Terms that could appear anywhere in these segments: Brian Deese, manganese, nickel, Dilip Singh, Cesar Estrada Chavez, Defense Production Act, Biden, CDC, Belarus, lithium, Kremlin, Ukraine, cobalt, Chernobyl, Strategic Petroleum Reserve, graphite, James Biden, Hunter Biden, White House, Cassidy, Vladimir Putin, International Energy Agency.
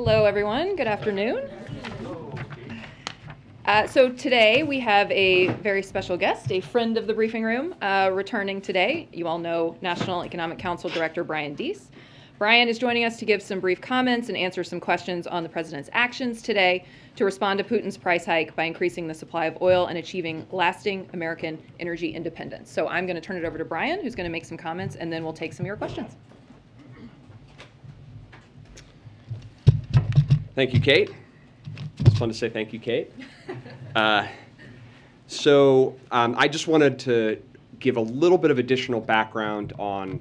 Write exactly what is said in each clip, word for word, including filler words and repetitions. Hello, everyone. Good afternoon. Uh, so today we have a very special guest, a friend of the briefing room, uh, returning today. You all know National Economic Council Director Brian Deese. Brian is joining us to give some brief comments and answer some questions on the president's actions today to respond to Putin's price hike by increasing the supply of oil and achieving lasting American energy independence. So I'm going to turn it over to Brian, who's going to make some comments, and then we'll take some of your questions. Thank you, Kate. It's fun to say thank you, Kate. Uh, so um, I just wanted to give a little bit of additional background on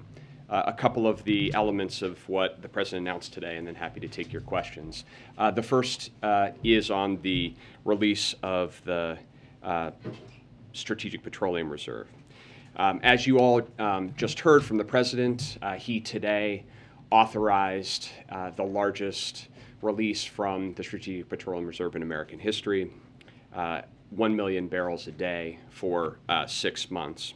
Uh, a couple of the elements of what the president announced today, and then happy to take your questions. Uh, the first uh, is on the release of the uh, Strategic Petroleum Reserve. Um, as you all um, just heard from the president, uh, he today authorized uh, the largest release from the Strategic Petroleum Reserve in American history, uh, one million barrels a day for uh, six months.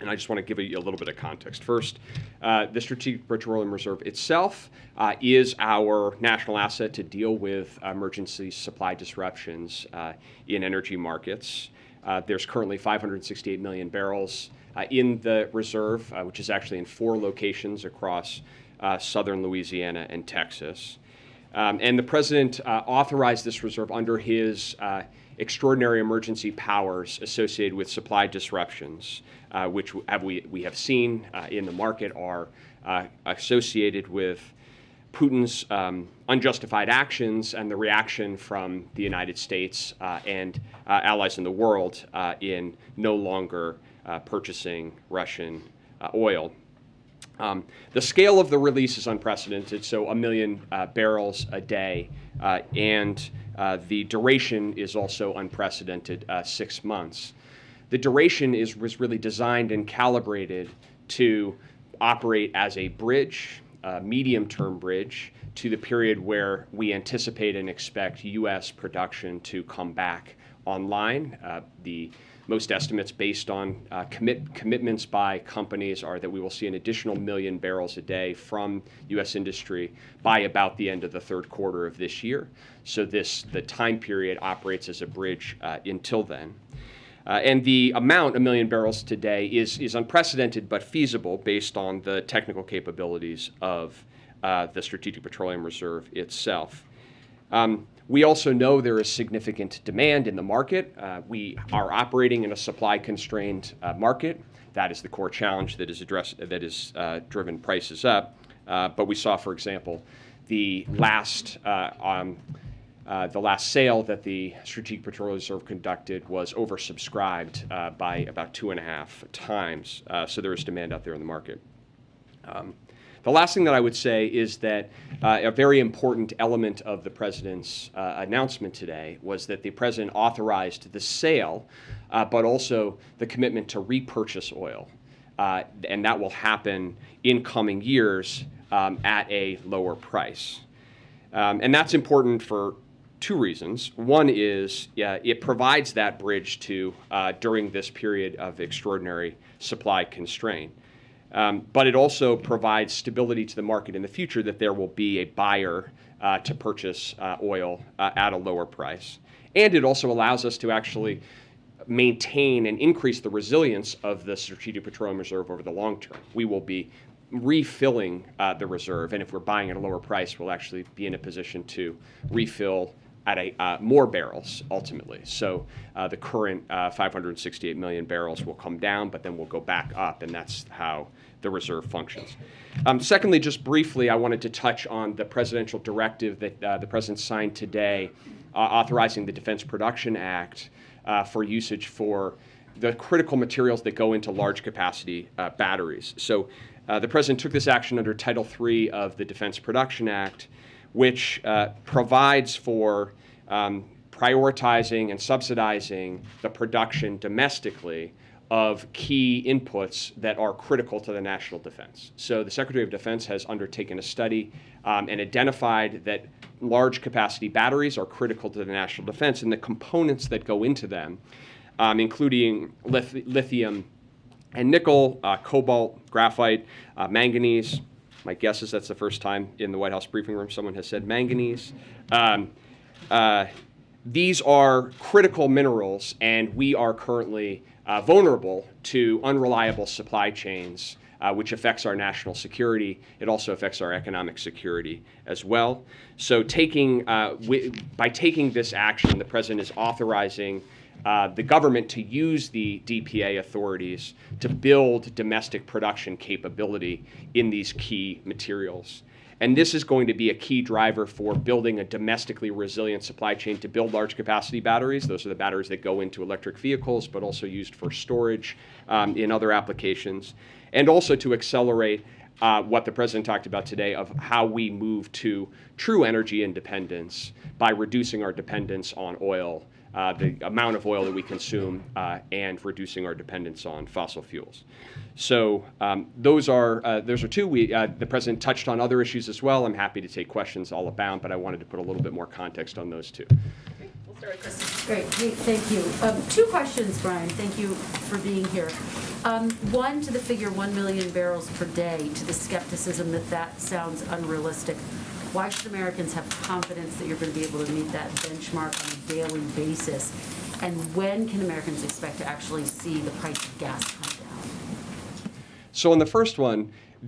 And I just want to give you a little bit of context. First, uh, the Strategic Petroleum Reserve itself uh, is our national asset to deal with emergency supply disruptions uh, in energy markets. Uh, there's currently five hundred sixty-eight million barrels uh, in the reserve, uh, which is actually in four locations across uh, southern Louisiana and Texas. Um, and the president uh, authorized this reserve under his uh, extraordinary emergency powers associated with supply disruptions, uh, which have we, we have seen uh, in the market are uh, associated with Putin's um, unjustified actions and the reaction from the United States uh, and uh, allies in the world uh, in no longer uh, purchasing Russian uh, oil. Um, the scale of the release is unprecedented, so a million uh, barrels a day, uh, and uh, the duration is also unprecedented, uh, six months. The duration is, was really designed and calibrated to operate as a bridge, a medium-term bridge, to the period where we anticipate and expect U S production to come back online. Uh, the Most estimates based on uh, commit, commitments by companies are that we will see an additional million barrels a day from U S industry by about the end of the third quarter of this year. So this, the time period operates as a bridge uh, until then. Uh, and the amount, a million barrels today, is, is unprecedented but feasible based on the technical capabilities of uh, the Strategic Petroleum Reserve itself. Um, we also know there is significant demand in the market. Uh, we are operating in a supply-constrained uh, market. That is the core challenge that is addressed, that has uh, driven prices up. Uh, but we saw, for example, the last uh, um, uh, the last sale that the Strategic Petroleum Reserve conducted was oversubscribed uh, by about two and a half times. Uh, so there is demand out there in the market. Um, The last thing that I would say is that uh, a very important element of the president's uh, announcement today was that the president authorized the sale, uh, but also the commitment to repurchase oil. Uh, and that will happen in coming years um, at a lower price. Um, and that's important for two reasons. One is uh, it provides that bridge to uh, during this period of extraordinary supply constraint. Um, but it also provides stability to the market in the future that there will be a buyer uh, to purchase uh, oil uh, at a lower price. And it also allows us to actually maintain and increase the resilience of the Strategic Petroleum Reserve over the long term. We will be refilling uh, the reserve, and if we're buying at a lower price, we'll actually be in a position to refill at a, uh, more barrels ultimately. So uh, the current uh, five hundred sixty-eight million barrels will come down, but then we'll go back up, and that's how the reserve functions. Um, secondly, just briefly, I wanted to touch on the presidential directive that uh, the president signed today uh, authorizing the Defense Production Act uh, for usage for the critical materials that go into large capacity uh, batteries. So uh, the president took this action under Title three of the Defense Production Act, which uh, provides for um, prioritizing and subsidizing the production domestically of key inputs that are critical to the national defense. So the Secretary of Defense has undertaken a study um, and identified that large capacity batteries are critical to the national defense, and the components that go into them, um, including lith lithium and nickel, uh, cobalt, graphite, uh, manganese, My guess is that's the first time in the White House briefing room someone has said manganese. Um, uh, these are critical minerals, and we are currently uh, vulnerable to unreliable supply chains, uh, which affects our national security. It also affects our economic security as well. So taking, uh, w by taking this action, the president is authorizing Uh, the government to use the D P A authorities to build domestic production capability in these key materials. And this is going to be a key driver for building a domestically resilient supply chain to build large capacity batteries. Those are the batteries that go into electric vehicles, but also used for storage um, in other applications. And also to accelerate Uh, what the president talked about today of how we move to true energy independence by reducing our dependence on oil, uh, the amount of oil that we consume, uh, and reducing our dependence on fossil fuels. So um, those are uh, those are two. We, uh, the president touched on other issues as well. I'm happy to take questions all about, but I wanted to put a little bit more context on those two. Great. We'll start with Chris. Great. Thank you. Um, two questions, Brian. Thank you for being here. Um, one, to the figure one million barrels per day, to the skepticism that that sounds unrealistic. Why should Americans have confidence that you're going to be able to meet that benchmark on a daily basis? And when can Americans expect to actually see the price of gas come down? So on the first one,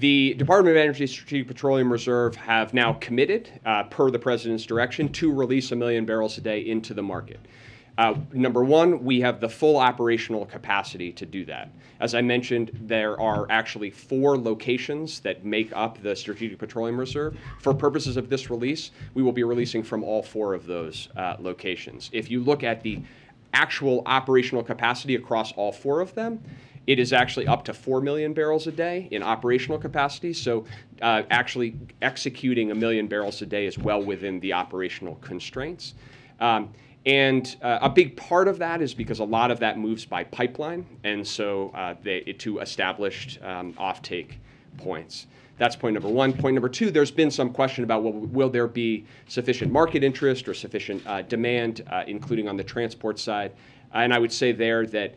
the Department of Energy's Strategic Petroleum Reserve have now committed, uh, per the president's direction, to release a million barrels a day into the market. Uh, number one, we have the full operational capacity to do that. As I mentioned, there are actually four locations that make up the Strategic Petroleum Reserve. For purposes of this release, we will be releasing from all four of those uh, locations. If you look at the actual operational capacity across all four of them, it is actually up to four million barrels a day in operational capacity. So uh, actually executing a million barrels a day is well within the operational constraints. Um, And uh, a big part of that is because a lot of that moves by pipeline, and so uh, they, to established um, offtake points. That's point number one. Point number two, there's been some question about, well, will there be sufficient market interest or sufficient uh, demand, uh, including on the transport side? And I would say there that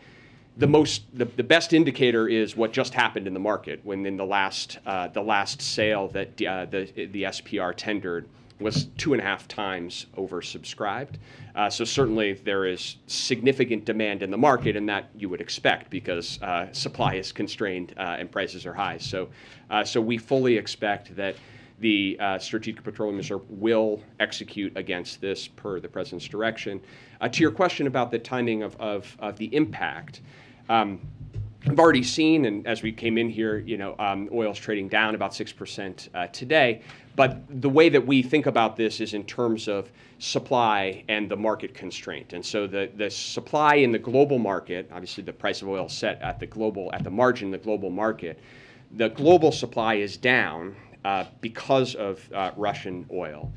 the most, the, the best indicator is what just happened in the market when in the last, uh, the last sale that uh, the, the S P R tendered was two and a half times oversubscribed. Uh, so certainly there is significant demand in the market, and that you would expect because uh, supply is constrained uh, and prices are high. So, uh, so we fully expect that the uh, Strategic Petroleum Reserve will execute against this per the president's direction. Uh, to your question about the timing of, of, of the impact, um, I've already seen, and as we came in here, you know, um, oil's trading down about six percent uh, today. But the way that we think about this is in terms of supply and the market constraint. And so the, the supply in the global market, obviously the price of oil is set at the global, at the margin, the global market, the global supply is down uh, because of uh, Russian oil.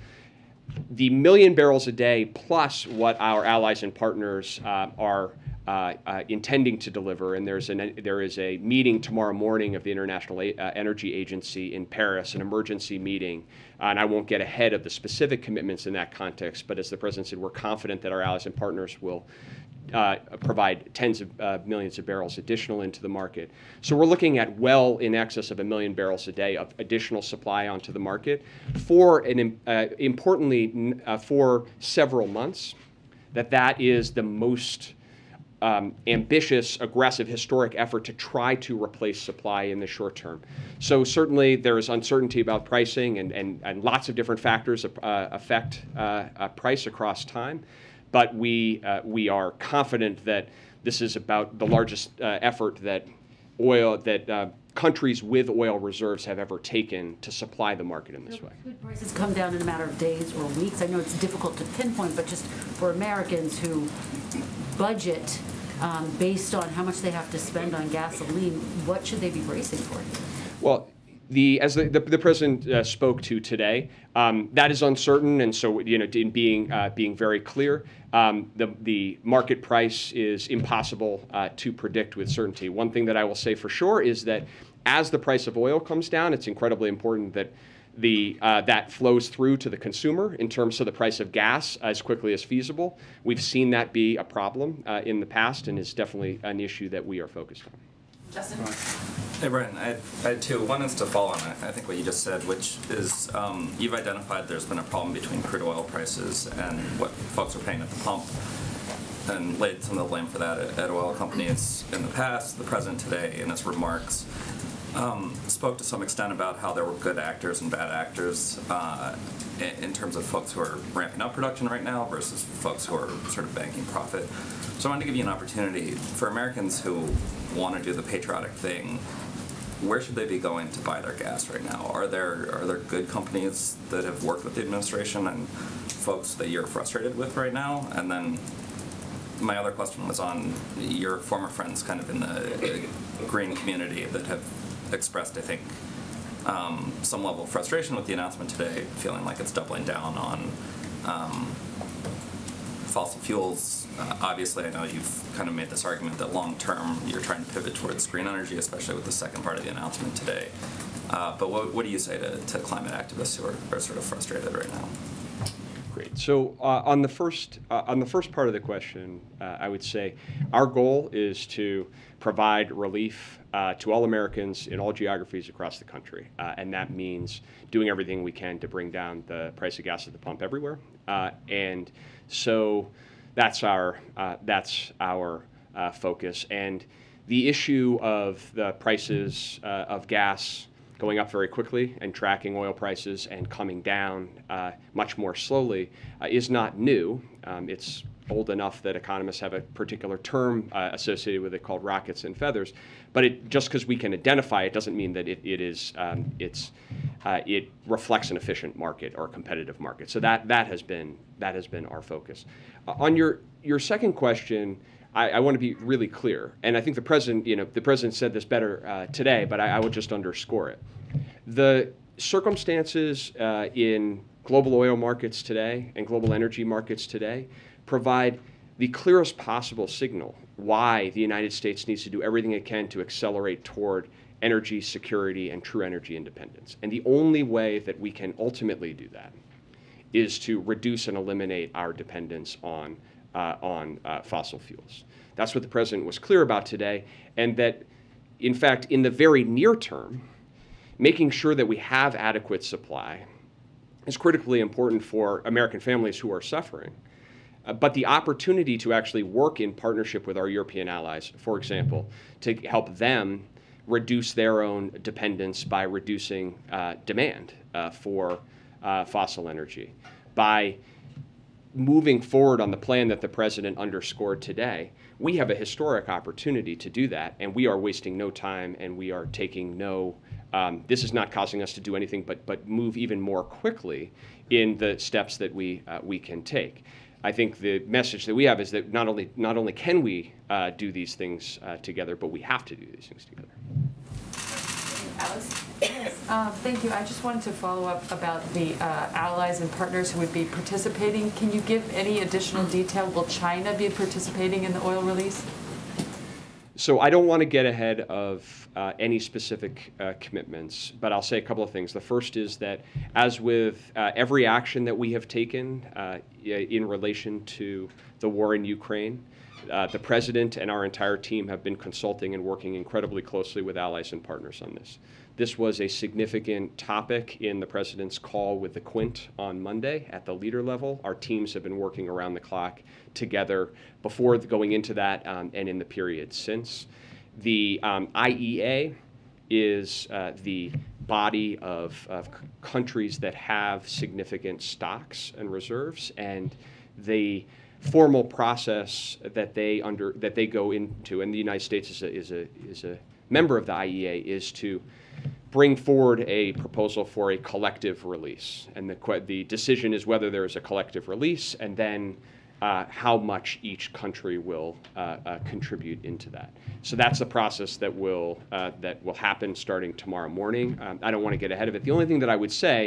The million barrels a day plus what our allies and partners uh, are Uh, uh, intending to deliver, and there's an, there is a meeting tomorrow morning of the International a uh, Energy Agency in Paris, an emergency meeting, uh, and I won't get ahead of the specific commitments in that context, but as the president said, we're confident that our allies and partners will uh, provide tens of uh, millions of barrels additional into the market. So we're looking at well in excess of a million barrels a day of additional supply onto the market for, an, uh, importantly, uh, for several months, that that is the most Um, ambitious, aggressive, historic effort to try to replace supply in the short term. So certainly there is uncertainty about pricing, and, and, and lots of different factors uh, affect uh, uh, price across time. But we, uh, we are confident that this is about the largest uh, effort that oil, that uh, countries with oil reserves have ever taken to supply the market in this so way. Could prices come down in a matter of days or weeks? I know it's difficult to pinpoint, but just for Americans who budget um, based on how much they have to spend on gasoline, what should they be bracing for? Well, the, as the, the, the president uh, spoke to today, um, that is uncertain, and so, you know, in being, uh, being very clear, um, the, the market price is impossible uh, to predict with certainty. One thing that I will say for sure is that as the price of oil comes down, it's incredibly important that The, uh, that flows through to the consumer in terms of the price of gas as quickly as feasible. We've seen that be a problem uh, in the past, and is definitely an issue that we are focused on. Justin? Hey, Brian, I, I had two. One is to follow on, I, I think, what you just said, which is um, you've identified there's been a problem between crude oil prices and what folks are paying at the pump, and laid some of the blame for that at, at oil companies in the past. The president today, in his remarks, um, spoke to some extent about how there were good actors and bad actors uh, in, in terms of folks who are ramping up production right now versus folks who are sort of banking profit. So I wanted to give you an opportunity for Americans who want to do the patriotic thing. Where should they be going to buy their gas right now? Are there are there good companies that have worked with the administration and folks that you're frustrated with right now? And then my other question was on your former friends kind of in the green community that have expressed, I think, um, some level of frustration with the announcement today, feeling like it's doubling down on um, fossil fuels. Uh, obviously, I know you've kind of made this argument that long-term you're trying to pivot towards green energy, especially with the second part of the announcement today. Uh, but what, what do you say to, to climate activists who are, are sort of frustrated right now? Great. So uh, on the first uh, on the first part of the question, uh, I would say our goal is to provide relief uh, to all Americans in all geographies across the country, uh, and that means doing everything we can to bring down the price of gas at the pump everywhere. Uh, and so that's our uh, that's our uh, focus. And the issue of the prices uh, of gas going up very quickly and tracking oil prices and coming down uh, much more slowly uh, is not new. Um, it's old enough that economists have a particular term uh, associated with it called rockets and feathers. But it, just because we can identify it doesn't mean that it, it is um, it's uh, it reflects an efficient market or a competitive market. So that that has been that has been our focus. Uh, on your your second question. I, I want to be really clear, and I think the president, you know, the president said this better uh, today, but I, I would just underscore it. The circumstances uh, in global oil markets today and global energy markets today provide the clearest possible signal why the United States needs to do everything it can to accelerate toward energy security and true energy independence. And the only way that we can ultimately do that is to reduce and eliminate our dependence on Uh, on uh, fossil fuels. That's what the president was clear about today, and that, in fact, in the very near term, making sure that we have adequate supply is critically important for American families who are suffering. Uh, but the opportunity to actually work in partnership with our European allies, for example, to help them reduce their own dependence by reducing uh, demand uh, for uh, fossil energy, by moving forward on the plan that the president underscored today, we have a historic opportunity to do that, and we are wasting no time, and we are taking no, um, this is not causing us to do anything but but move even more quickly in the steps that we uh, we can take. I think the message that we have is that not only not only can we uh, do these things uh, together, but we have to do these things together. Alice? Yes, uh, thank you. I just wanted to follow up about the uh, allies and partners who would be participating. Can you give any additional detail? Will China be participating in the oil release? So I don't want to get ahead of uh, any specific uh, commitments, but I'll say a couple of things. The first is that, as with uh, every action that we have taken uh, in relation to the war in Ukraine, Uh, the president and our entire team have been consulting and working incredibly closely with allies and partners on this. This was a significant topic in the president's call with the Quint on Monday at the leader level. Our teams have been working around the clock together before going into that um, and in the period since. The um, I E A is uh, the body of, of countries that have significant stocks and reserves, and the formal process that they under that they go into, and the United States is a, is a is a member of the I E A, is to bring forward a proposal for a collective release, and the the decision is whether there is a collective release, and then uh, how much each country will uh, uh, contribute into that. So that's the process that will uh, that will happen starting tomorrow morning. Um, I don't want to get ahead of it. The only thing that I would say,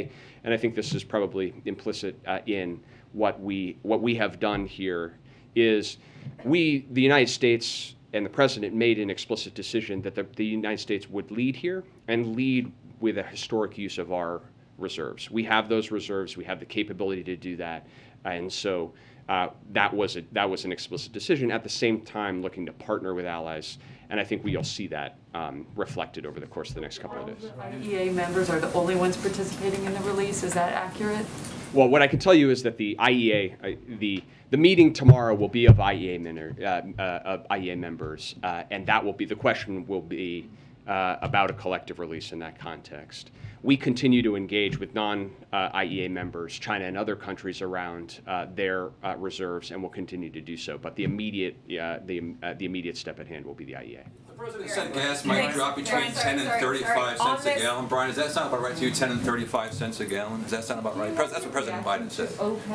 and I think this is probably implicit uh, in what we what we have done here, is we, the United States and the president, made an explicit decision that the, the United States would lead here and lead with a historic use of our reserves. We have those reserves. We have the capability to do that. And so Uh, that was a, that was an explicit decision. At the same time, looking to partner with allies, and I think we'll see that um, reflected over the course of the next couple of days. I E A members are the only ones participating in the release. Is that accurate? Well, what I can tell you is that the I E A, the the meeting tomorrow will be of I E A, uh, uh, of I E A members, uh, and that will be the question will be uh, about a collective release in that context. We continue to engage with non-I E A uh, members, China and other countries around uh, their uh, reserves, and will continue to do so. But the immediate, uh, the uh, the immediate step at hand will be the I E A. The president said gas might drop between ten and thirty-five cents a gallon. Brian, does that sound about right to you? Ten and thirty-five cents a gallon? Does that sound about right? That's what President Biden said.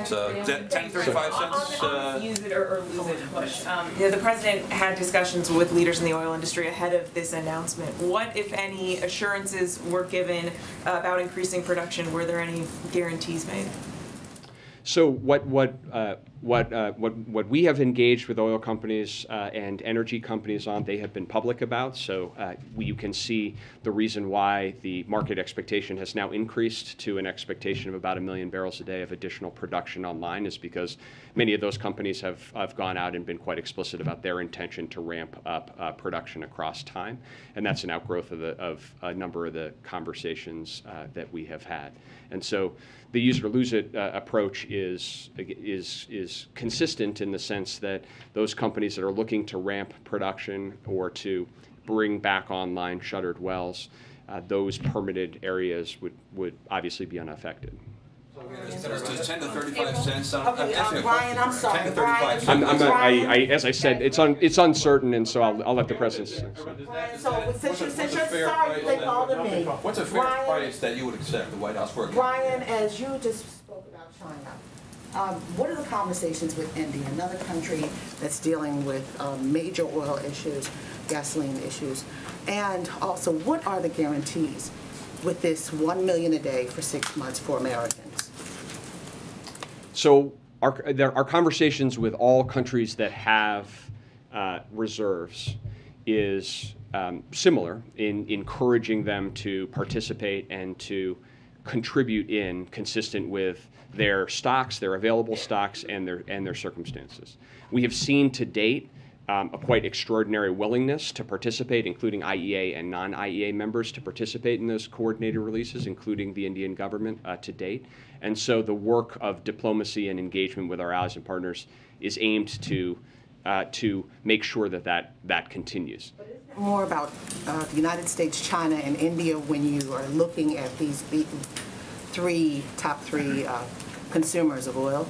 So ten and thirty-five cents. Uh, use it or lose it push. Um, you know, the president had discussions with leaders in the oil industry ahead of this announcement. What, if any, assurances were given about increasing production? Were there any guarantees made? So what what uh, what uh, what what we have engaged with oil companies uh, and energy companies on, they have been public about. So uh, we, you can see the reason why the market expectation has now increased to an expectation of about a million barrels a day of additional production online is because many of those companies have, have gone out and been quite explicit about their intention to ramp up uh, production across time, and that's an outgrowth of the, of a number of the conversations uh, that we have had. And so the use it or lose it uh, approach is is is consistent in the sense that those companies that are looking to ramp production or to bring back online shuttered wells, uh, those permitted areas would would obviously be unaffected. Does ten to thirty-five cents? Um, okay, um, Brian, I'm sorry. ten to thirty-five cents. I'm, I'm not, I, I, as I said, it's un, it's uncertain, and so I'll, I'll let the president. Brian, so since you're sorry, they called me. What's a fair Brian, price that you would accept the White House for? Brian, as you just spoke about China, um, what are the conversations with India, another country that's dealing with um, major oil issues, gasoline issues, and also what are the guarantees with this one million a day for six months for Americans? So our, there are conversations with all countries that have uh, reserves is um, similar in encouraging them to participate and to contribute in consistent with their stocks, their available stocks, and their and their circumstances. We have seen to date um, a quite extraordinary willingness to participate, including I E A and non-I E A members, to participate in those coordinated releases, including the Indian government uh, to date. And so the work of diplomacy and engagement with our allies and partners is aimed to uh, to make sure that that, that continues. More about uh, the United States, China, and India when you are looking at these three top three uh, consumers of oil?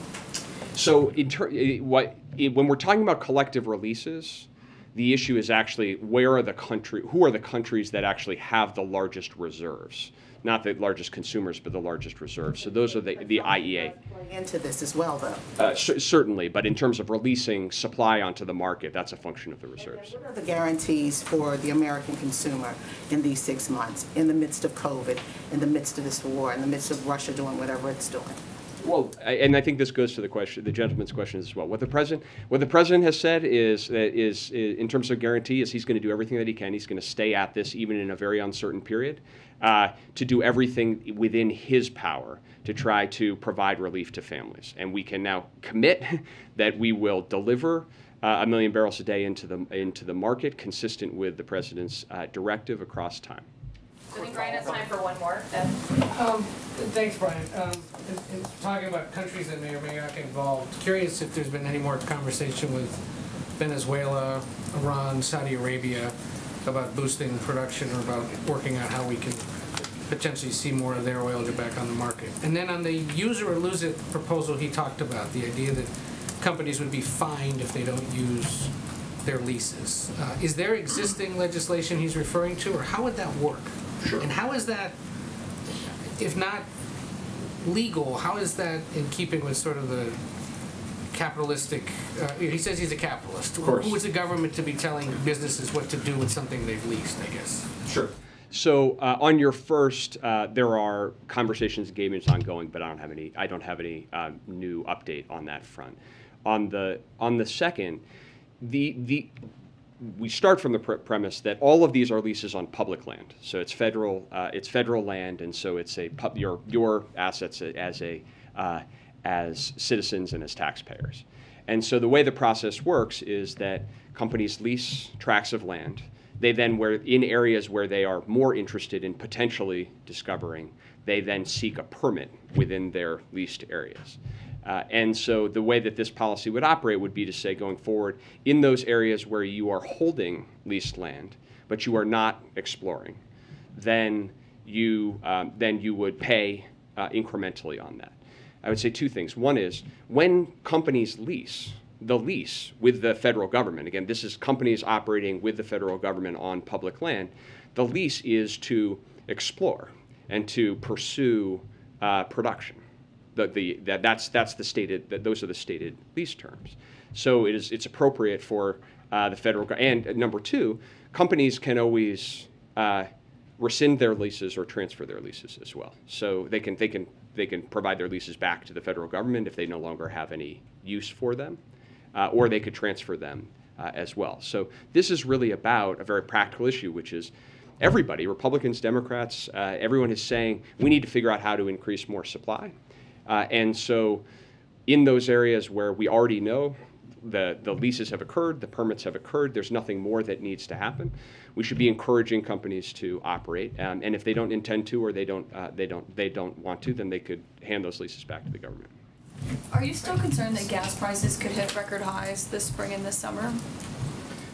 So in ter what, it, when we're talking about collective releases, the issue is actually where are the country, who are the countries that actually have the largest reserves? Not the largest consumers, but the largest reserves. So those are the, the I E A. Into this as well, though. Uh, certainly, but in terms of releasing supply onto the market, that's a function of the reserves. What are the guarantees for the American consumer in these six months, in the midst of COVID, in the midst of this war, in the midst of Russia doing whatever it's doing? Well, and I think this goes to the question, the gentleman's question as well. What the president, what the president has said is that is, is in terms of guarantee, is he's going to do everything that he can. He's going to stay at this, even in a very uncertain period, uh, to do everything within his power to try to provide relief to families. And we can now commit that we will deliver uh, a million barrels a day into the into the market, consistent with the president's uh, directive across time. I think Brian has time for one more. Um, thanks, Brian. Um, in, in talking about countries that may or may not get involved, curious if there's been any more conversation with Venezuela, Iran, Saudi Arabia about boosting production or about working on how we can potentially see more of their oil get back on the market. And then on the use it or lose it proposal he talked about, the idea that companies would be fined if they don't use their leases. Uh, is there existing legislation he's referring to, or how would that work? Sure. And how is that, if not legal, how is that in keeping with sort of the capitalistic, uh, he says he's a capitalist. Of course. Who is the government to be telling businesses what to do with something they've leased, I guess? Sure. So uh, on your first, uh, there are conversations and engagements ongoing, but I don't have any, I don't have any uh, new update on that front. On the, on the second, the, the, we start from the pre premise that all of these are leases on public land. So it's federal, uh, it's federal land, and so it's a pub, your your assets as a uh, as citizens and as taxpayers. And so the way the process works is that companies lease tracts of land. They then, where in areas where they are more interested in potentially discovering, they then seek a permit within their leased areas. Uh, and so the way that this policy would operate would be to say, going forward, in those areas where you are holding leased land, but you are not exploring, then you, um, then you would pay uh, incrementally on that. I would say two things. One is, when companies lease, the lease with the federal government, again, this is companies operating with the federal government on public land, the lease is to explore and to pursue uh, production. The, the, that, that's, that's the stated, that those are the stated lease terms. So it is, it's appropriate for uh, the federal government. And number two, companies can always uh, rescind their leases or transfer their leases as well. So they can, they, can, they can provide their leases back to the federal government if they no longer have any use for them, uh, or they could transfer them uh, as well. So this is really about a very practical issue, which is everybody, Republicans, Democrats, uh, everyone is saying we need to figure out how to increase more supply. Uh, and so in those areas where we already know the, the leases have occurred, the permits have occurred, there's nothing more that needs to happen, we should be encouraging companies to operate. Um, and if they don't intend to, or they don't, uh, they, don't, they don't want to, then they could hand those leases back to the government. Are you still concerned that gas prices could hit record highs this spring and this summer?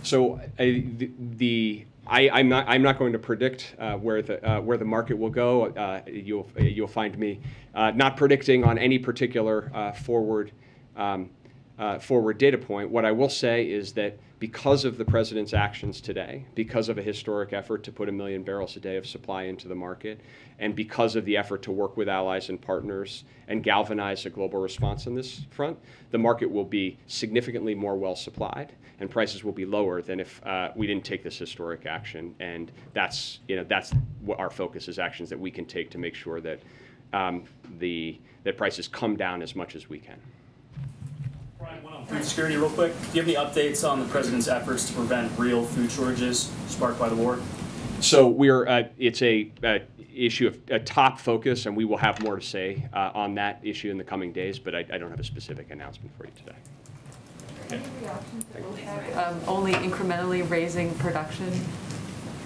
So I, the, the I, I'm not. I'm not going to predict uh, where the uh, where the market will go. Uh, you'll you'll find me uh, not predicting on any particular uh, forward um, uh, forward data point. What I will say is that because of the president's actions today, because of a historic effort to put a million barrels a day of supply into the market, and because of the effort to work with allies and partners and galvanize a global response on this front, the market will be significantly more well supplied, and prices will be lower than if uh, we didn't take this historic action. And that's, you know, that's what our focus is: actions that we can take to make sure that um, the that prices come down as much as we can. Brian, one on food security real quick. Do you have any updates on the president's efforts to prevent real food shortages sparked by the war? So we're, uh, it's a, a issue of a top focus, and we will have more to say uh, on that issue in the coming days, but I, I don't have a specific announcement for you today. Okay. Um, only incrementally raising production?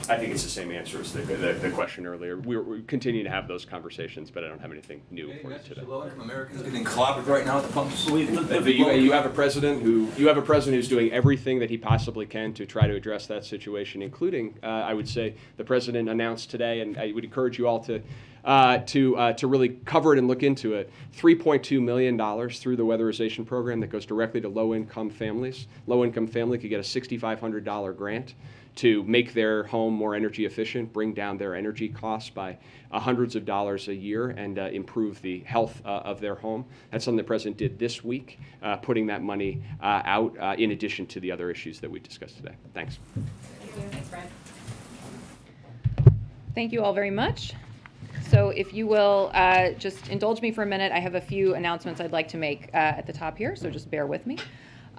I think it's the same answer as the, the, the question earlier. We, we continue to have those conversations, but I don't have anything new for you today. Low-income Americans getting clobbered right now at the pumps. You, you have a president who you have a president who's doing everything that he possibly can to try to address that situation, including, uh, I would say, the president announced today, and I would encourage you all to uh, to uh, to really cover it and look into it. three point two million dollars through the weatherization program that goes directly to low-income families. Low-income family could get a six thousand five hundred dollar grant to make their home more energy efficient, bring down their energy costs by uh, hundreds of dollars a year, and uh, improve the health uh, of their home. That's something the president did this week, uh, putting that money uh, out uh, in addition to the other issues that we discussed today. Thanks. Thank you. Thanks, Brian. Thank you all very much. So if you will uh, just indulge me for a minute, I have a few announcements I'd like to make uh, at the top here, so just bear with me.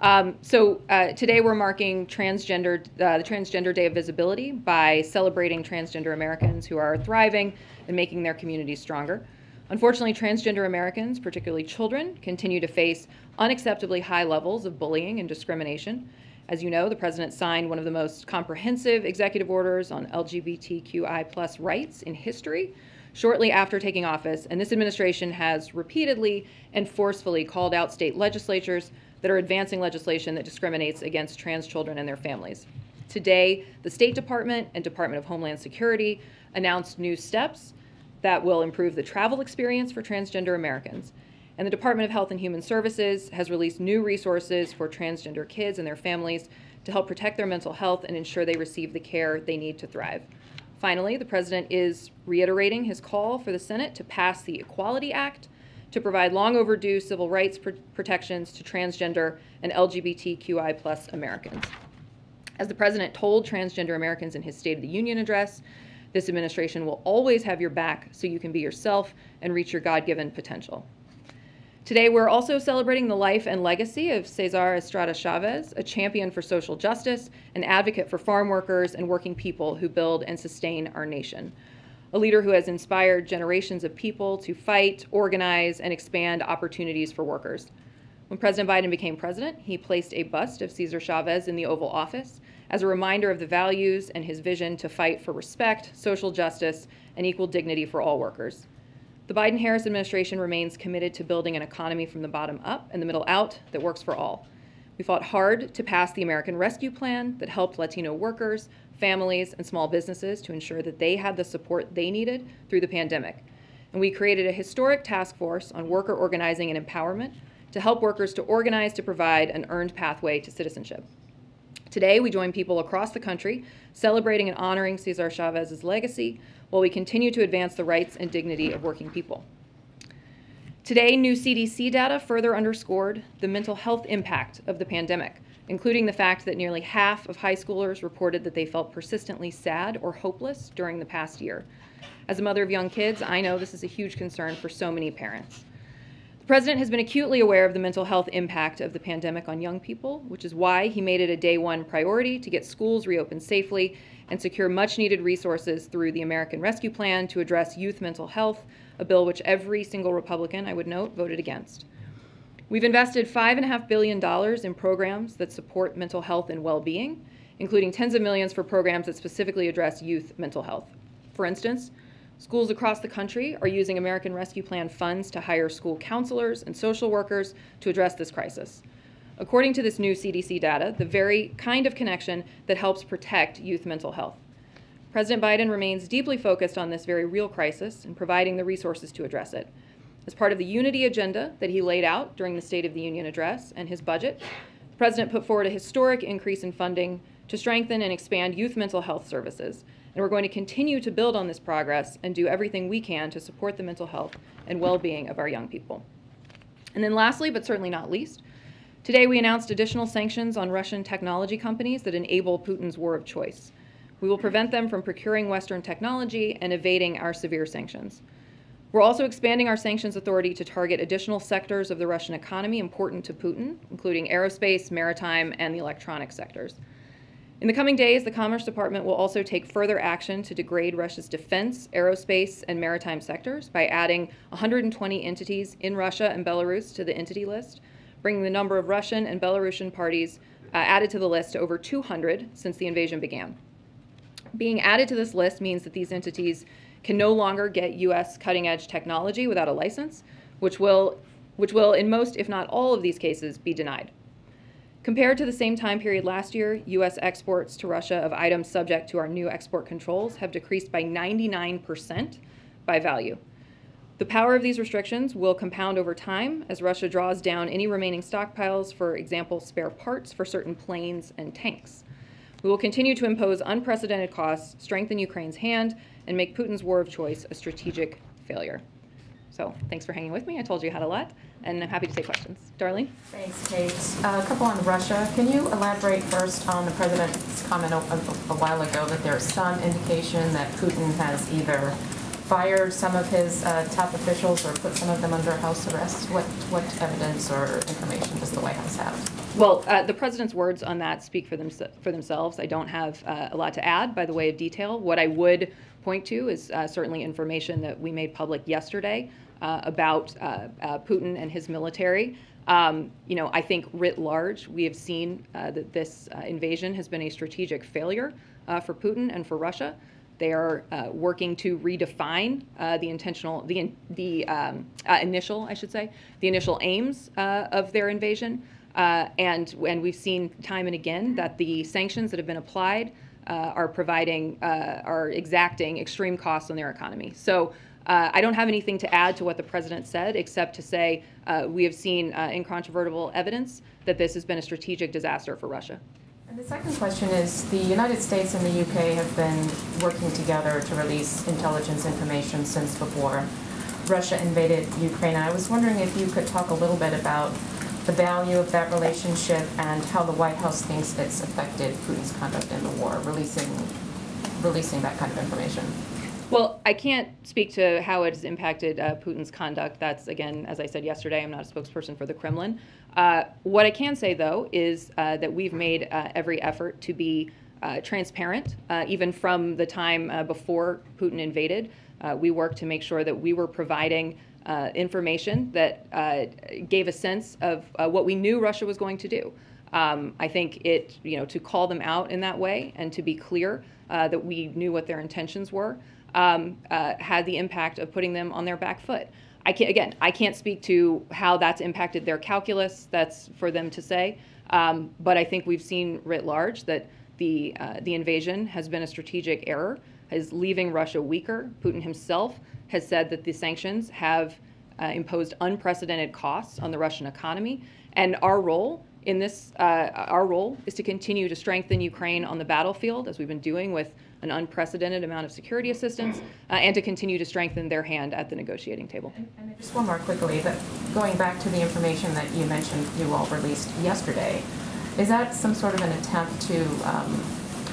Um, so uh, today we're marking transgender, uh, the Transgender Day of Visibility by celebrating transgender Americans who are thriving and making their communities stronger. Unfortunately, transgender Americans, particularly children, continue to face unacceptably high levels of bullying and discrimination. As you know, the president signed one of the most comprehensive executive orders on L G B T Q I plus rights in history shortly after taking office, and this administration has repeatedly and forcefully called out state legislatures that are advancing legislation that discriminates against trans children and their families. Today, the State Department and Department of Homeland Security announced new steps that will improve the travel experience for transgender Americans. And the Department of Health and Human Services has released new resources for transgender kids and their families to help protect their mental health and ensure they receive the care they need to thrive. Finally, the president is reiterating his call for the Senate to pass the Equality Act to provide long overdue civil rights pr- protections to transgender and L G B T Q I plus Americans. As the president told transgender Americans in his State of the Union address, this administration will always have your back so you can be yourself and reach your God-given potential. Today, we're also celebrating the life and legacy of Cesar Estrada Chavez, a champion for social justice, an advocate for farm workers and working people who build and sustain our nation. a leader who has inspired generations of people to fight, organize, and expand opportunities for workers. When President Biden became president, he placed a bust of Cesar Chavez in the Oval Office as a reminder of the values and his vision to fight for respect, social justice, and equal dignity for all workers. The Biden-Harris administration remains committed to building an economy from the bottom up and the middle out that works for all. We fought hard to pass the American Rescue Plan that helped Latino workers, families, and small businesses to ensure that they had the support they needed through the pandemic. And we created a historic task force on worker organizing and empowerment to help workers to organize to provide an earned pathway to citizenship. Today, we join people across the country celebrating and honoring Cesar Chavez's legacy while we continue to advance the rights and dignity of working people. Today, new C D C data further underscored the mental health impact of the pandemic, including the fact that nearly half of high schoolers reported that they felt persistently sad or hopeless during the past year. As a mother of young kids, I know this is a huge concern for so many parents. The president has been acutely aware of the mental health impact of the pandemic on young people, which is why he made it a day one priority to get schools reopened safely and secure much needed resources through the American Rescue Plan to address youth mental health, a bill which every single Republican, I would note, voted against. We've invested five point five billion dollars in programs that support mental health and well-being, including tens of millions for programs that specifically address youth mental health. For instance, schools across the country are using American Rescue Plan funds to hire school counselors and social workers to address this crisis. According to this new C D C data, the very kind of connection that helps protect youth mental health. President Biden remains deeply focused on this very real crisis and providing the resources to address it. As part of the unity agenda that he laid out during the State of the Union address and his budget, the president put forward a historic increase in funding to strengthen and expand youth mental health services. And we're going to continue to build on this progress and do everything we can to support the mental health and well-being of our young people. And then lastly, but certainly not least, today we announced additional sanctions on Russian technology companies that enable Putin's war of choice. We will prevent them from procuring Western technology and evading our severe sanctions. We're also expanding our sanctions authority to target additional sectors of the Russian economy important to Putin, including aerospace, maritime, and the electronic sectors. In the coming days, the Commerce Department will also take further action to degrade Russia's defense, aerospace, and maritime sectors by adding one hundred twenty entities in Russia and Belarus to the entity list, bringing the number of Russian and Belarusian parties uh, added to the list to over two hundred since the invasion began. Being added to this list means that these entities can no longer get U S cutting-edge technology without a license, which will, which will, in most, if not all of these cases, be denied. Compared to the same time period last year, U S exports to Russia of items subject to our new export controls have decreased by ninety-nine percent by value. The power of these restrictions will compound over time as Russia draws down any remaining stockpiles, for example, spare parts for certain planes and tanks. We will continue to impose unprecedented costs, strengthen Ukraine's hand, and make Putin's war of choice a strategic failure. So thanks for hanging with me. I told you I had a lot, and I'm happy to take questions. Darlene? Thanks, Kate. Uh, a couple on Russia. Can you elaborate first on the president's comment a, a while ago that there's some indication that Putin has either fired some of his uh, top officials or put some of them under house arrest? What, what evidence or information does the White House have? Well, uh, the president's words on that speak for, them, for themselves. I don't have uh, a lot to add by the way of detail. What I would point to is uh, certainly information that we made public yesterday uh, about uh, uh, Putin and his military. Um, you know, I think writ large, we have seen uh, that this uh, invasion has been a strategic failure uh, for Putin and for Russia. They are uh, working to redefine uh, the intentional, the, in, the um, uh, initial, I should say, the initial aims uh, of their invasion. Uh, and, and we've seen time and again that the sanctions that have been applied Uh, are providing, uh, are exacting extreme costs on their economy. So uh, I don't have anything to add to what the president said, except to say uh, we have seen uh, incontrovertible evidence that this has been a strategic disaster for Russia. And the second question is, the United States and the U K have been working together to release intelligence information since before Russia invaded Ukraine. I was wondering if you could talk a little bit about the value of that relationship and how the White House thinks it's affected Putin's conduct in the war, releasing releasing that kind of information. Well, I can't speak to how it's impacted uh, Putin's conduct. That's, again, as I said yesterday, I'm not a spokesperson for the Kremlin. Uh, what I can say, though, is uh, that we've made uh, every effort to be uh, transparent, uh, even from the time uh, before Putin invaded. Uh, we worked to make sure that we were providing uh, information that uh, gave a sense of uh, what we knew Russia was going to do. Um, I think it, you know, to call them out in that way and to be clear uh, that we knew what their intentions were um, uh, had the impact of putting them on their back foot. I can't, again, I can't speak to how that's impacted their calculus. That's for them to say. Um, but I think we've seen writ large that the, uh, the invasion has been a strategic error, is leaving Russia weaker. Putin himself has said that the sanctions have uh, imposed unprecedented costs on the Russian economy. And our role in this, uh, our role is to continue to strengthen Ukraine on the battlefield, as we've been doing with an unprecedented amount of security assistance, uh, and to continue to strengthen their hand at the negotiating table. And, and just one more quickly, that going back to the information that you mentioned you all released yesterday, is that some sort of an attempt to um,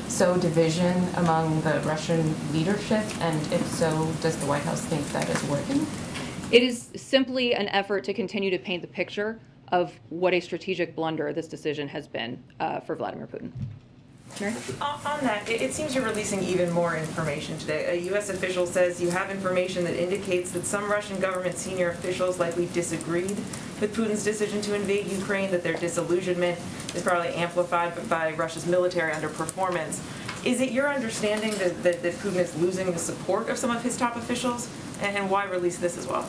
sow division among the Russian leadership? And if so, does the White House think that is working? It is simply an effort to continue to paint the picture of what a strategic blunder this decision has been uh, for Vladimir Putin. Sure. On that, it seems you're releasing even more information today. A U S official says you have information that indicates that some Russian government senior officials likely disagreed with Putin's decision to invade Ukraine, that their disillusionment is probably amplified by Russia's military underperformance. Is it your understanding that, that, that Putin is losing the support of some of his top officials? And, and why release this as well?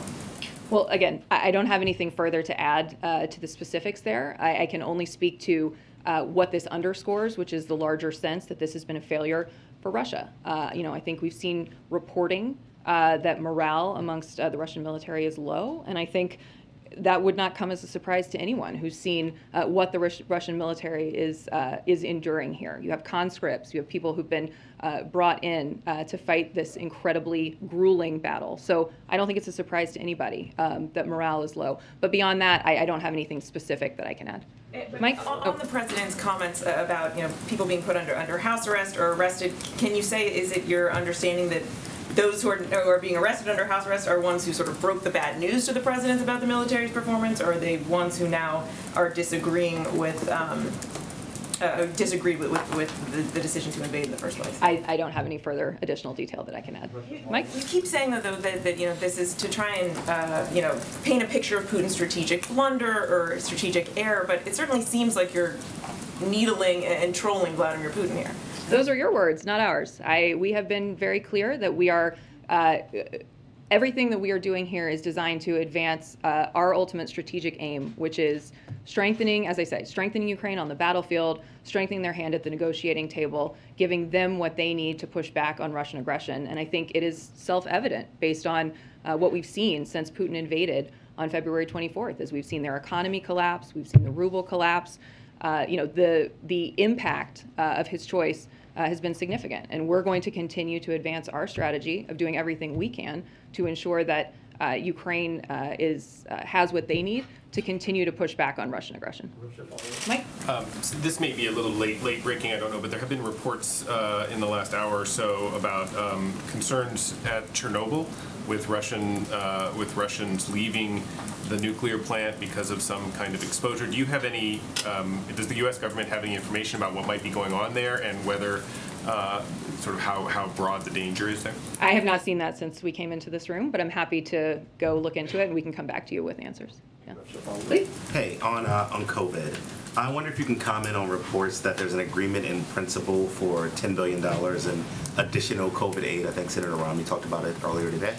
Well, again, I don't have anything further to add uh, to the specifics there. I, I can only speak to Uh, what this underscores, which is the larger sense that this has been a failure for Russia. Uh, you know, I think we've seen reporting uh, that morale amongst uh, the Russian military is low, and I think that would not come as a surprise to anyone who's seen uh, what the Rus- Russian military is uh, is enduring here. You have conscripts, you have people who've been uh, brought in uh, to fight this incredibly grueling battle. So I don't think it's a surprise to anybody um, that morale is low. But beyond that, I, I don't have anything specific that I can add. Mike? On, on the president's comments about, you know, people being put under under house arrest or arrested, can you say, is it your understanding that those who are, who are being arrested under house arrest are ones who sort of broke the bad news to the president about the military's performance, or are they ones who now are disagreeing with, um, uh, disagreed with, with, with the, the decision to invade in the first place? I, I don't have any further additional detail that I can add. You, Mike? You keep saying, though, that, that, you know, this is to try and, uh, you know, paint a picture of Putin's strategic blunder or strategic error, but it certainly seems like you're needling and trolling Vladimir Putin here. Those are your words, not ours. I, we have been very clear that we are, uh, everything that we are doing here is designed to advance uh, our ultimate strategic aim, which is strengthening, as I say, strengthening Ukraine on the battlefield, strengthening their hand at the negotiating table, giving them what they need to push back on Russian aggression. And I think it is self-evident based on uh, what we've seen since Putin invaded on February twenty-fourth, as we've seen their economy collapse, we've seen the ruble collapse. Uh, you know, the, the impact uh, of his choice uh, has been significant. And we're going to continue to advance our strategy of doing everything we can to ensure that uh, Ukraine uh, is, uh, has what they need to continue to push back on Russian aggression. Mike? Um, so this may be a little late, late breaking, I don't know, but there have been reports uh, in the last hour or so about um, concerns at Chernobyl with Russian, uh, with Russians leaving the nuclear plant because of some kind of exposure. Do you have any, um, does the U S government have any information about what might be going on there and whether, uh, sort of how, how broad the danger is there? I have not seen that since we came into this room, but I'm happy to go look into it and we can come back to you with answers. Yeah. Please? Hey, on, uh, on COVID, I wonder if you can comment on reports that there's an agreement in principle for ten billion dollars in additional COVID aid. I think Senator Romney talked about it earlier today.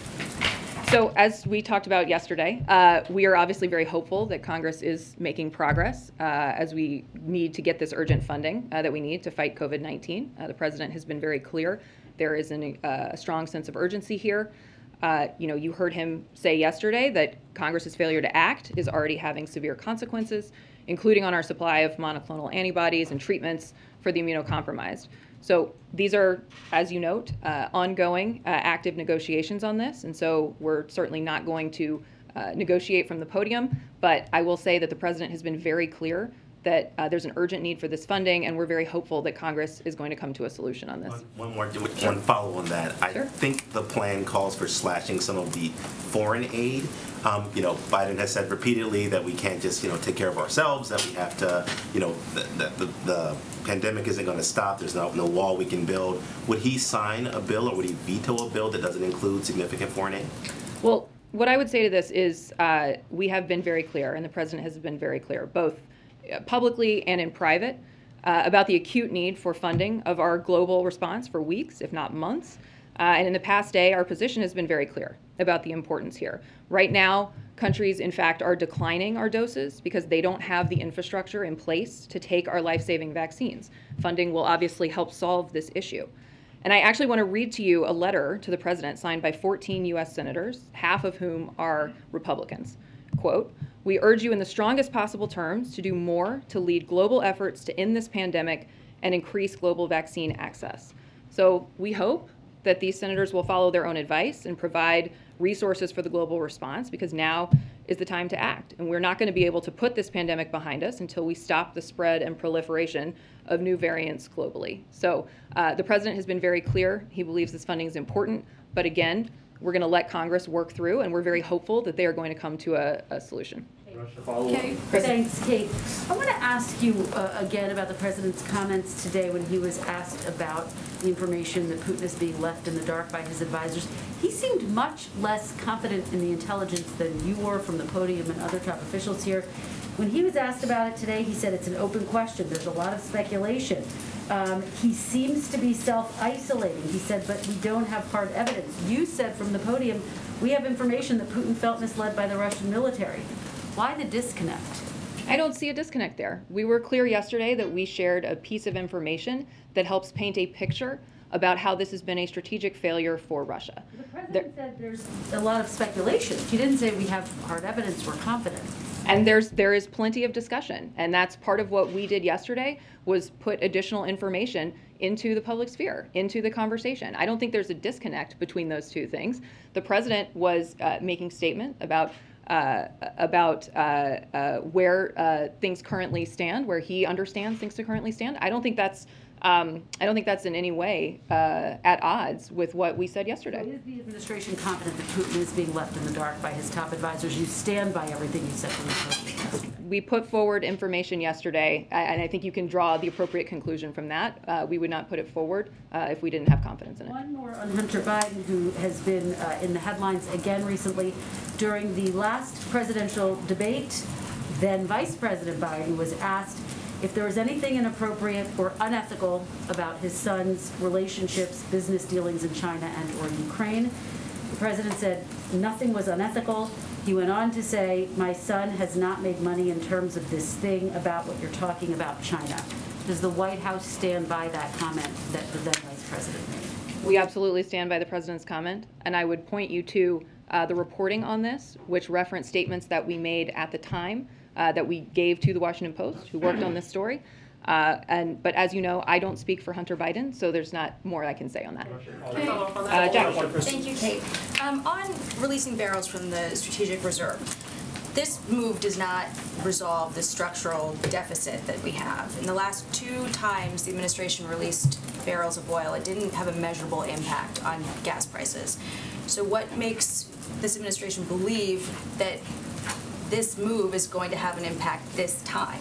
So as we talked about yesterday, uh, we are obviously very hopeful that Congress is making progress uh, as we need to get this urgent funding uh, that we need to fight COVID nineteen. Uh, the president has been very clear. There is an, uh, a strong sense of urgency here. Uh, you know, you heard him say yesterday that Congress's failure to act is already having severe consequences, including on our supply of monoclonal antibodies and treatments for the immunocompromised. So these are, as you note, uh, ongoing uh, active negotiations on this. And so we're certainly not going to uh, negotiate from the podium. But I will say that the president has been very clear that uh, there's an urgent need for this funding, and we're very hopeful that Congress is going to come to a solution on this. One, one more, one follow on that. I sure. think the plan calls for slashing some of the foreign aid. Um, you know, Biden has said repeatedly that we can't just, you know, take care of ourselves, that we have to, you know, the, the, the pandemic isn't going to stop. There's no, no wall we can build. Would he sign a bill or would he veto a bill that doesn't include significant foreign aid? Well, what I would say to this is uh, we have been very clear, and the president has been very clear, both publicly and in private, uh, about the acute need for funding of our global response for weeks, if not months. Uh, and in the past day, our position has been very clear about the importance here. Right now, countries, in fact, are declining our doses because they don't have the infrastructure in place to take our life-saving vaccines. Funding will obviously help solve this issue. And I actually want to read to you a letter to the president signed by fourteen U S senators, half of whom are Republicans. Quote, "We urge you in the strongest possible terms to do more to lead global efforts to end this pandemic and increase global vaccine access." So we hope that these senators will follow their own advice and provide resources for the global response, because now is the time to act. And we're not going to be able to put this pandemic behind us until we stop the spread and proliferation of new variants globally. So uh, the president has been very clear. He believes this funding is important. But again, we're going to let Congress work through, and we're very hopeful that they are going to come to a, a solution. Okay. Thanks, Kate. I want to ask you uh, again about the president's comments today when he was asked about the information that Putin is being left in the dark by his advisors. He seemed much less confident in the intelligence than you were from the podium and other top officials here. When he was asked about it today, he said it's an open question. There's a lot of speculation. Um, he seems to be self-isolating. He said, but we don't have hard evidence. You said from the podium, we have information that Putin felt misled by the Russian military. Why the disconnect? I don't see a disconnect there. We were clear yesterday that we shared a piece of information that helps paint a picture about how this has been a strategic failure for Russia. The president there, said there's a lot of speculation. He didn't say we have hard evidence, we're confident. And there's there is plenty of discussion, and that's part of what we did yesterday, was put additional information into the public sphere, into the conversation. I don't think there's a disconnect between those two things. The president was uh, making statement about Uh, about uh, uh, where uh, things currently stand, where he understands things to currently stand. I don't think that's um, I don't think that's in any way uh, at odds with what we said yesterday. Is the administration confident that Putin is being left in the dark by his top advisors? You stand by everything you said from the president yesterday. We put forward information yesterday, and I think you can draw the appropriate conclusion from that. Uh, we would not put it forward uh, if we didn't have confidence in it. One more on Hunter Biden, who has been uh, in the headlines again recently. During the last presidential debate, then Vice President Biden was asked if there was anything inappropriate or unethical about his son's relationships, business dealings in China and or Ukraine. The president said nothing was unethical. He went on to say, my son has not made money in terms of this thing about what you're talking about, China. Does the White House stand by that comment that the then Vice President made? We absolutely stand by the president's comment, and I would point you to uh, the reporting on this, which referenced statements that we made at the time uh, that we gave to the Washington Post, who worked on this story. Uh, and, but as you know, I don't speak for Hunter Biden, so there's not more I can say on that. Okay. Uh, Jack. Thank you, Kate. Um, on releasing barrels from the Strategic Reserve, this move does not resolve the structural deficit that we have. In the last two times the administration released barrels of oil, it didn't have a measurable impact on gas prices. So what makes this administration believe that this move is going to have an impact this time?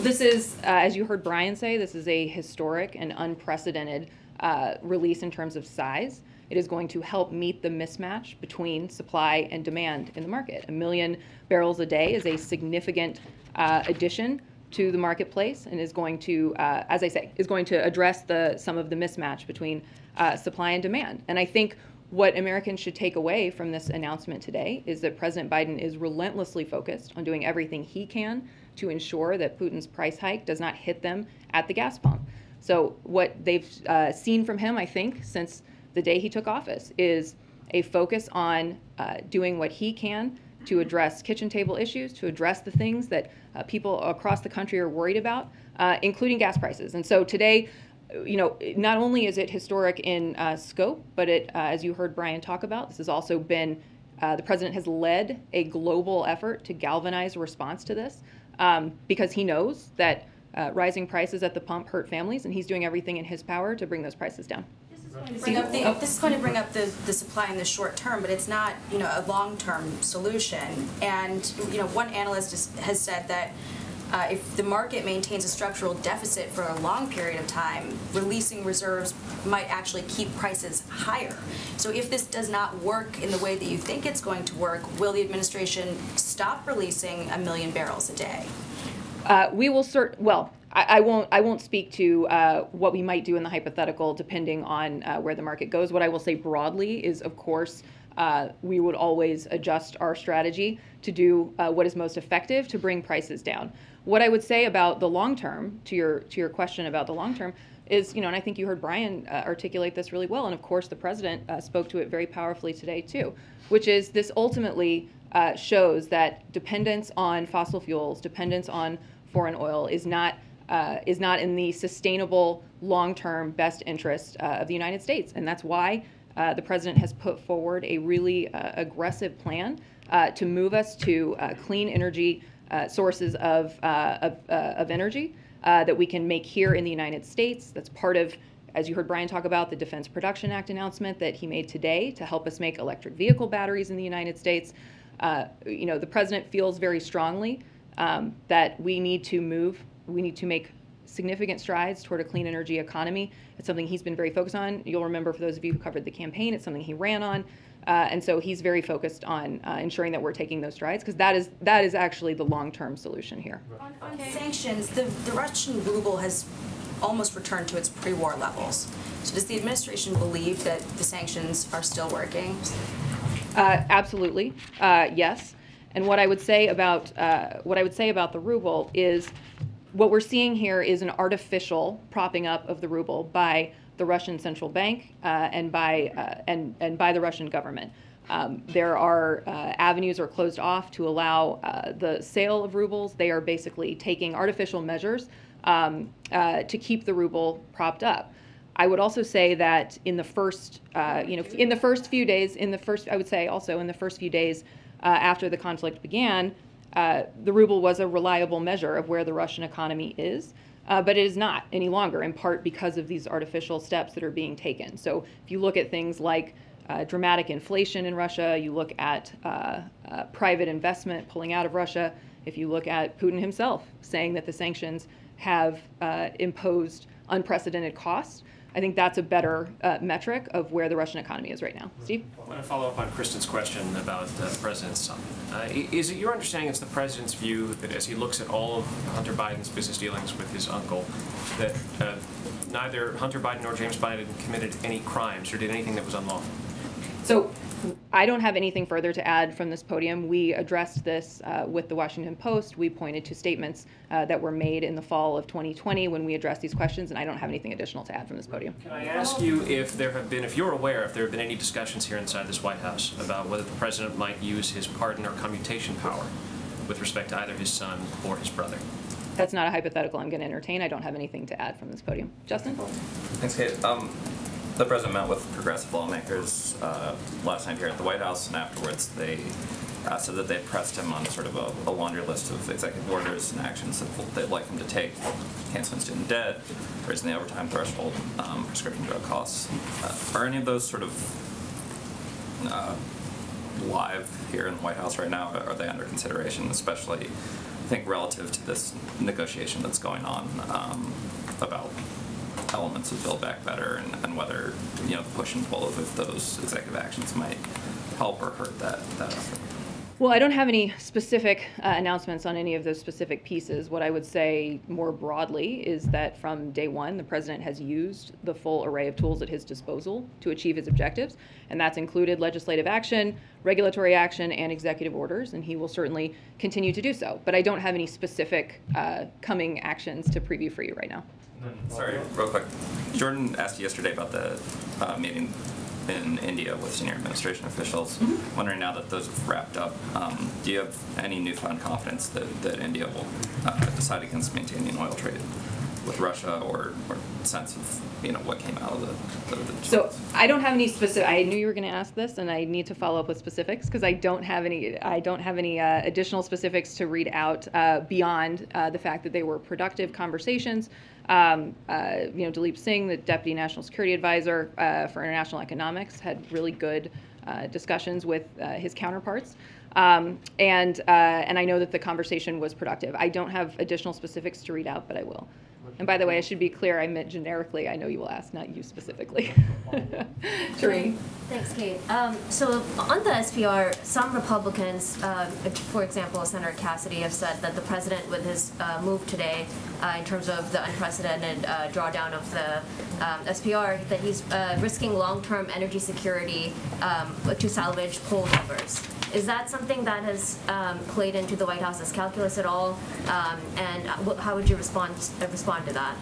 This is, uh, as you heard Brian say, this is a historic and unprecedented uh, release in terms of size. It is going to help meet the mismatch between supply and demand in the market. A million barrels a day is a significant uh, addition to the marketplace, and is going to, uh, as I say, is going to address the, some of the mismatch between uh, supply and demand. And I think what Americans should take away from this announcement today is that President Biden is relentlessly focused on doing everything he can to ensure that Putin's price hike does not hit them at the gas pump. So what they've uh, seen from him, I think, since the day he took office, is a focus on uh, doing what he can to address kitchen table issues, to address the things that uh, people across the country are worried about, uh, including gas prices. And so today, you know, not only is it historic in uh, scope, but it, uh, as you heard Brian talk about, this has also been, uh, the president has led a global effort to galvanize a response to this. um, because he knows that uh, rising prices at the pump hurt families, and he's doing everything in his power to bring those prices down. The, this is going to bring up the, the supply in the short term, but it's not, you know, a long-term solution. And, you know, one analyst is, has said that uh, if the market maintains a structural deficit for a long period of time, releasing reserves might actually keep prices higher. So if this does not work in the way that you think it's going to work, will the administration stop releasing a million barrels a day? Uh, we will cert- well. I won't. I won't speak to uh, what we might do in the hypothetical, depending on uh, where the market goes. What I will say broadly is, of course, uh, we would always adjust our strategy to do uh, what is most effective to bring prices down. What I would say about the long term, to your to your question about the long term, is, you know, and I think you heard Brian uh, articulate this really well, and of course the president uh, spoke to it very powerfully today too, which is this ultimately uh, shows that dependence on fossil fuels, dependence on foreign oil, is not. Uh, is not in the sustainable, long-term best interest uh, of the United States. And that's why uh, the president has put forward a really uh, aggressive plan uh, to move us to uh, clean energy uh, sources of, uh, of, uh, of energy uh, that we can make here in the United States. That's part of, as you heard Brian talk about, the Defense Production Act announcement that he made today to help us make electric vehicle batteries in the United States. Uh, you know, the president feels very strongly um, that we need to move We need to make significant strides toward a clean energy economy. It's something he's been very focused on. You'll remember, for those of you who covered the campaign, it's something he ran on. Uh, and so he's very focused on uh, ensuring that we're taking those strides, because that is that is actually the long-term solution here. On, on okay. sanctions, the, the Russian ruble has almost returned to its pre-war levels. So does the administration believe that the sanctions are still working? Uh, absolutely, uh, yes. And what I would say about uh, what I would say about the ruble is, what we're seeing here is an artificial propping up of the ruble by the Russian central bank uh, and by uh, and and by the Russian government. Um, there are uh, avenues are closed off to allow uh, the sale of rubles. They are basically taking artificial measures um, uh, to keep the ruble propped up. I would also say that in the first uh, you know in the first few days in the first I would say also in the first few days uh, after the conflict began. Uh, the ruble was a reliable measure of where the Russian economy is, uh, but it is not any longer, in part because of these artificial steps that are being taken. So if you look at things like uh, dramatic inflation in Russia, you look at uh, uh, private investment pulling out of Russia, if you look at Putin himself saying that the sanctions have uh, imposed unprecedented costs, I think that's a better uh, metric of where the Russian economy is right now. Steve? I want to follow up on Kristen's question about uh, the president's summit. Uh, is it your understanding it's the president's view that as he looks at all of Hunter Biden's business dealings with his uncle, that uh, neither Hunter Biden nor James Biden committed any crimes or did anything that was unlawful? So I don't have anything further to add from this podium. We addressed this uh, with the Washington Post. We pointed to statements uh, that were made in the fall of twenty twenty when we addressed these questions, and I don't have anything additional to add from this podium. Can I ask you if there have been, if you're aware, if there have been any discussions here inside this White House about whether the president might use his pardon or commutation power with respect to either his son or his brother? That's not a hypothetical I'm going to entertain. I don't have anything to add from this podium. Justin? Thanks, Kate. Um, The president met with progressive lawmakers uh, last night here at the White House, and afterwards they uh, said that they pressed him on sort of a, a laundry list of executive orders and actions that they'd like him to take, canceling student debt, raising the overtime threshold, um, prescription drug costs. Uh, are any of those sort of uh, live here in the White House right now? Are they under consideration, especially, I think, relative to this negotiation that's going on um, about elements of Build Back Better, and, and whether, you know, the push and pull of if those executive actions might help or hurt that, that effort? Well, I don't have any specific uh, announcements on any of those specific pieces. What I would say more broadly is that from day one, the president has used the full array of tools at his disposal to achieve his objectives, and that's included legislative action, regulatory action, and executive orders, and he will certainly continue to do so. But I don't have any specific uh, coming actions to preview for you right now. Sorry, real quick. Jordan asked you yesterday about the uh, meeting in India with senior administration officials. Mm-hmm. Wondering now that those have wrapped up, um, do you have any newfound confidence that, that India will uh, decide against maintaining oil trade with Russia or, or sense of, you know, what came out of the, the, the so I don't have any specific. I knew you were going to ask this, and I need to follow up with specifics because I don't have any. I don't have any uh, additional specifics to read out uh, beyond uh, the fact that they were productive conversations. Um, uh, you know, Dilip Singh, the Deputy National Security Advisor uh, for International Economics, had really good uh, discussions with uh, his counterparts. Um, and uh, and I know that the conversation was productive. I don't have additional specifics to read out, but I will. And by the way, I should be clear, I meant generically. I know you will ask, not you specifically. Tareen. Thanks, Kate. Um, so on the S P R, some Republicans, uh, for example, Senator Cassidy, have said that the president, with his uh, move today, uh, in terms of the unprecedented uh, drawdown of the um, S P R, that he's uh, risking long-term energy security um, to salvage poll numbers. Is that something that has um, played into the White House's calculus at all? Um, and how would you respond uh, respond to that?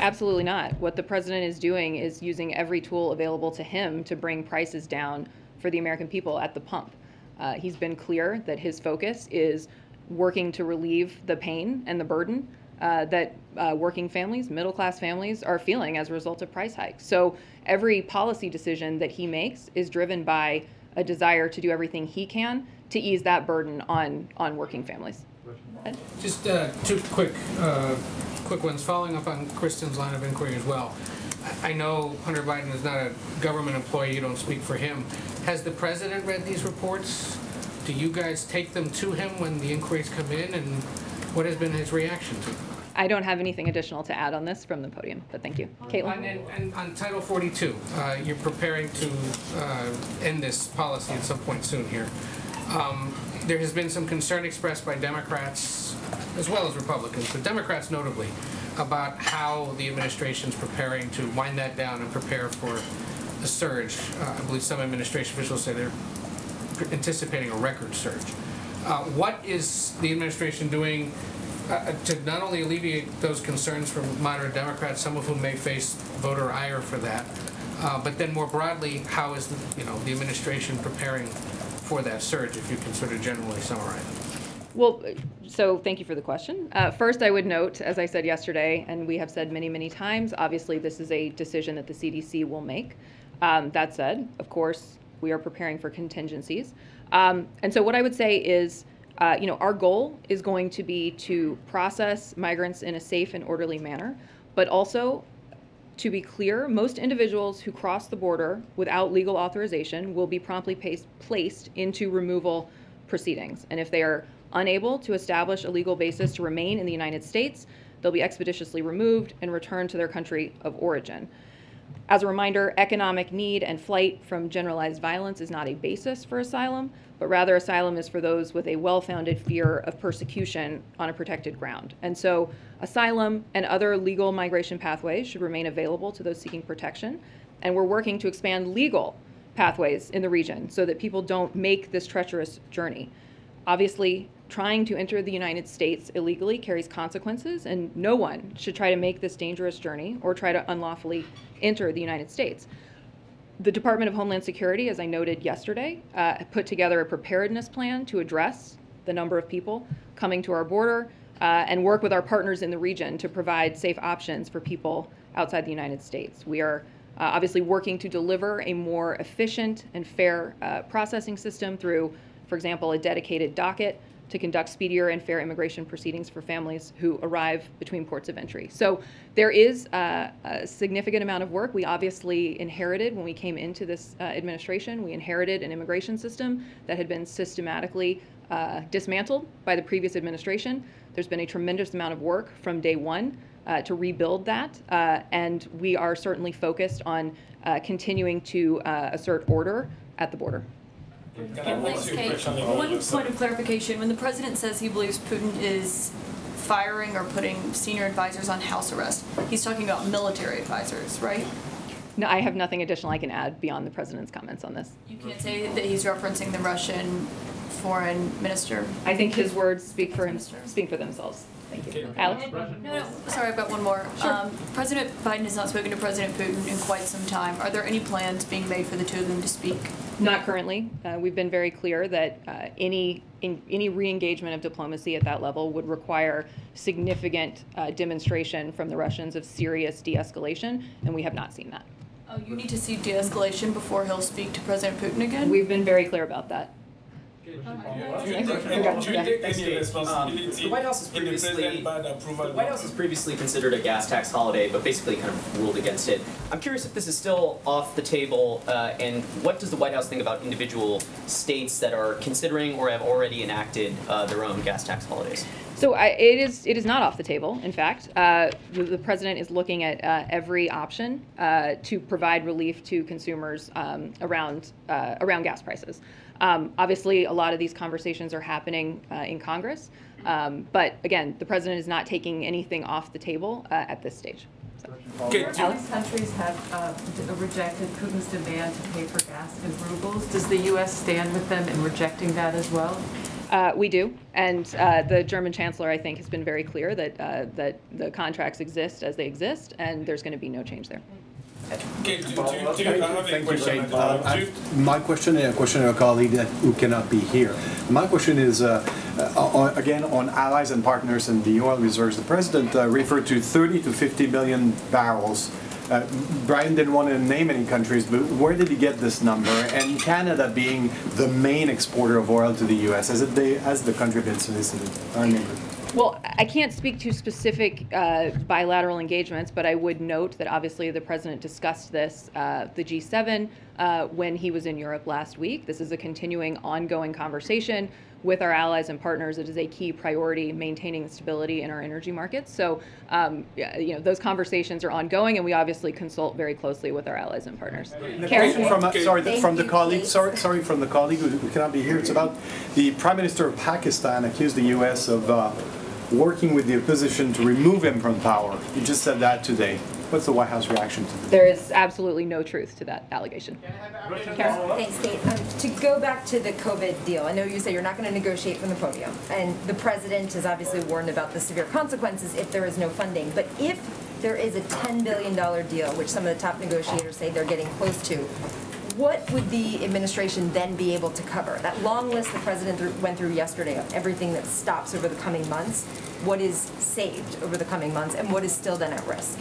Absolutely not. What the president is doing is using every tool available to him to bring prices down for the American people at the pump. Uh, he's been clear that his focus is working to relieve the pain and the burden uh, that uh, working families, middle-class families, are feeling as a result of price hikes. So every policy decision that he makes is driven by a desire to do everything he can to ease that burden on on working families. Just uh, two quick uh, quick ones, following up on Kristen's line of inquiry as well. I know Hunter Biden is not a government employee. You don't speak for him. Has the president read these reports? Do you guys take them to him when the inquiries come in, and what has been his reaction to them? I don't have anything additional to add on this from the podium, but thank you. Caitlin? And, and, and on Title forty-two, uh, you're preparing to uh, end this policy at some point soon here. Um, there has been some concern expressed by Democrats, as well as Republicans, but Democrats notably, about how the administration's preparing to wind that down and prepare for a surge. Uh, I believe some administration officials say they're anticipating a record surge. Uh, what is the administration doing Uh, to not only alleviate those concerns from moderate Democrats, some of whom may face voter ire for that, uh, but then more broadly, how is the, you know, the administration preparing for that surge, if you can sort of generally summarize it? Well, so thank you for the question. Uh, first, I would note, as I said yesterday, and we have said many, many times, obviously this is a decision that the C D C will make. Um, that said, of course, we are preparing for contingencies. Um, and so what I would say is, Uh, you know, our goal is going to be to process migrants in a safe and orderly manner, but also, to be clear, most individuals who cross the border without legal authorization will be promptly pace- placed into removal proceedings. And if they are unable to establish a legal basis to remain in the United States, they'll be expeditiously removed and returned to their country of origin. As a reminder, economic need and flight from generalized violence is not a basis for asylum, but rather asylum is for those with a well-founded fear of persecution on a protected ground. And so asylum and other legal migration pathways should remain available to those seeking protection. And we're working to expand legal pathways in the region so that people don't make this treacherous journey. Obviously, trying to enter the United States illegally carries consequences, and no one should try to make this dangerous journey or try to unlawfully enter the United States. The Department of Homeland Security, as I noted yesterday, uh, put together a preparedness plan to address the number of people coming to our border uh, and work with our partners in the region to provide safe options for people outside the United States. We are uh, obviously working to deliver a more efficient and fair uh, processing system through, for example, a dedicated docket to conduct speedier and fair immigration proceedings for families who arrive between ports of entry. So there is uh, a significant amount of work. We obviously inherited, when we came into this uh, administration, we inherited an immigration system that had been systematically uh, dismantled by the previous administration. There's been a tremendous amount of work from day one uh, to rebuild that, uh, and we are certainly focused on uh, continuing to uh, assert order at the border. Can I take one point of clarification? When the president says he believes Putin is firing or putting senior advisors on house arrest, he's talking about military advisors, right? No, I have nothing additional I can add beyond the president's comments on this. You can't say that he's referencing the Russian foreign minister? I think his words speak for him, speak for themselves. Thank you. Alex? No, no, sorry, I've got one more. Sure. Um, President Biden has not spoken to President Putin in quite some time. Are there any plans being made for the two of them to speak? Not currently. Uh, we've been very clear that uh, any in, any re-engagement of diplomacy at that level would require significant uh, demonstration from the Russians of serious de-escalation, and we have not seen that. Oh, you need to see de-escalation before he'll speak to President Putin again? We've been very clear about that. Yeah. Do you take, do you take any responsibility? Um, the White House is previously, the White House is previously considered a gas tax holiday, but basically kind of ruled against it. I'm curious if this is still off the table, uh, and what does the White House think about individual states that are considering or have already enacted uh, their own gas tax holidays? So I, it is it is not off the table. In fact, uh, the, the president is looking at uh, every option uh, to provide relief to consumers um, around uh, around gas prices. Um, obviously, a lot of these conversations are happening uh, in Congress, um, but again, the president is not taking anything off the table uh, at this stage. More countries have uh, rejected Putin's demand to pay for gas in rubles. Does the U S stand with them in rejecting that as well? Uh, we do, and uh, the German Chancellor, I think, has been very clear that uh, that the contracts exist as they exist, and there's going to be no change there. Okay, do, do, do, do, another question. Uh, my question and a question of a colleague that, who cannot be here. My question is, uh, uh, again, on allies and partners and the oil reserves. The president uh, referred to thirty to fifty million barrels. Uh, Brian didn't want to name any countries, but where did he get this number? And Canada being the main exporter of oil to the U S, has, it they, has the country been solicited? I mean, well, I can't speak to specific uh, bilateral engagements, but I would note that obviously the president discussed this, uh, the G seven, uh, when he was in Europe last week. This is a continuing, ongoing conversation with our allies and partners. It is a key priority, maintaining stability in our energy markets. So, um, you know, those conversations are ongoing, and we obviously consult very closely with our allies and partners. The question from, uh, sorry, the, from the colleague, sorry, sorry, from the colleague who cannot be here. It's about the Prime Minister of Pakistan accused the U S of uh, working with the opposition to remove him from power. You just said that today. What's the White House reaction to this? There is absolutely no truth to that allegation. Karen? Thanks, Kate. Um, to go back to the COVID deal, I know you say you're not going to negotiate from the podium, and the president has obviously warned about the severe consequences if there is no funding. But if there is a ten billion dollar deal, which some of the top negotiators say they're getting close to, what would the administration then be able to cover? That long list the president th- went through yesterday of everything that stops over the coming months, what is saved over the coming months, and what is still then at risk?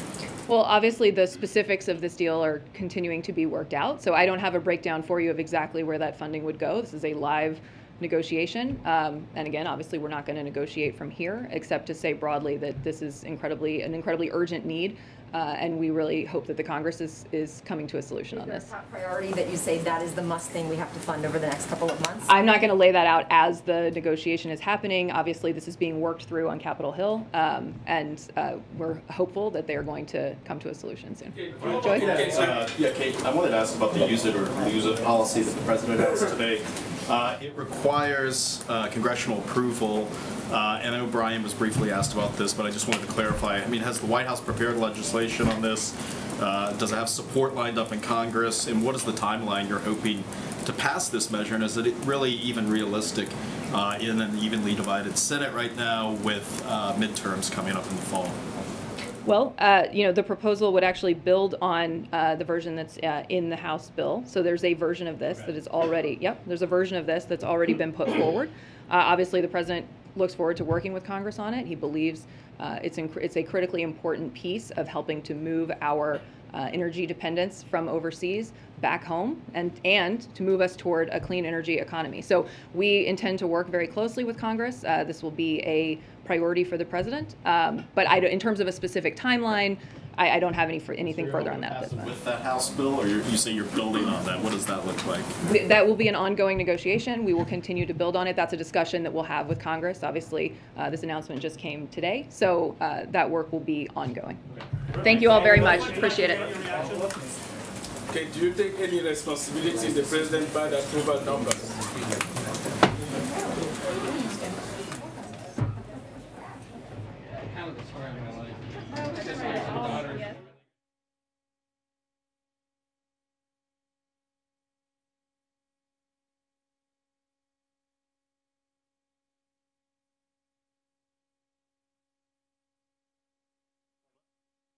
Well, obviously, the specifics of this deal are continuing to be worked out. So I don't have a breakdown for you of exactly where that funding would go. This is a live negotiation. Um, and again, obviously, we're not going to negotiate from here, except to say broadly that this is incredibly an incredibly urgent need. Uh, and we really hope that the Congress is, is coming to a solution on this. Is there a top priority that you say that is the must thing we have to fund over the next couple of months? I'm not going to lay that out as the negotiation is happening. Obviously, this is being worked through on Capitol Hill, um, and uh, we're hopeful that they are going to come to a solution soon. Joy? Uh, yeah, Kate, I wanted to ask about the use it or lose it policy that the president has today. Uh, it requires uh, congressional approval, uh, and I know Brian was briefly asked about this, but I just wanted to clarify. I mean, has the White House prepared legislation on this? Uh, does it have support lined up in Congress? And what is the timeline you're hoping to pass this measure? And is it really even realistic uh, in an evenly divided Senate right now with uh, midterms coming up in the fall? Well, uh, you know, the proposal would actually build on uh, the version that's uh, in the House bill. So there's a version of this that is already, yep, there's a version of this that's already been put forward. Uh, obviously, the president looks forward to working with Congress on it. He believes uh, it's, it's a critically important piece of helping to move our uh, energy dependence from overseas back home and, and to move us toward a clean energy economy. So we intend to work very closely with Congress. Uh, this will be a priority for the president. Um, but I, in terms of a specific timeline, I, I don't have any for anything so further on that. This with that House bill, or you say you're building on that, what does that look like? We, that will be an ongoing negotiation. We will continue to build on it. That's a discussion that we'll have with Congress. Obviously, uh, this announcement just came today, so uh, that work will be ongoing. Okay. Thank you all very much. Appreciate it. Okay, do you take any responsibility the president by the approval numbers?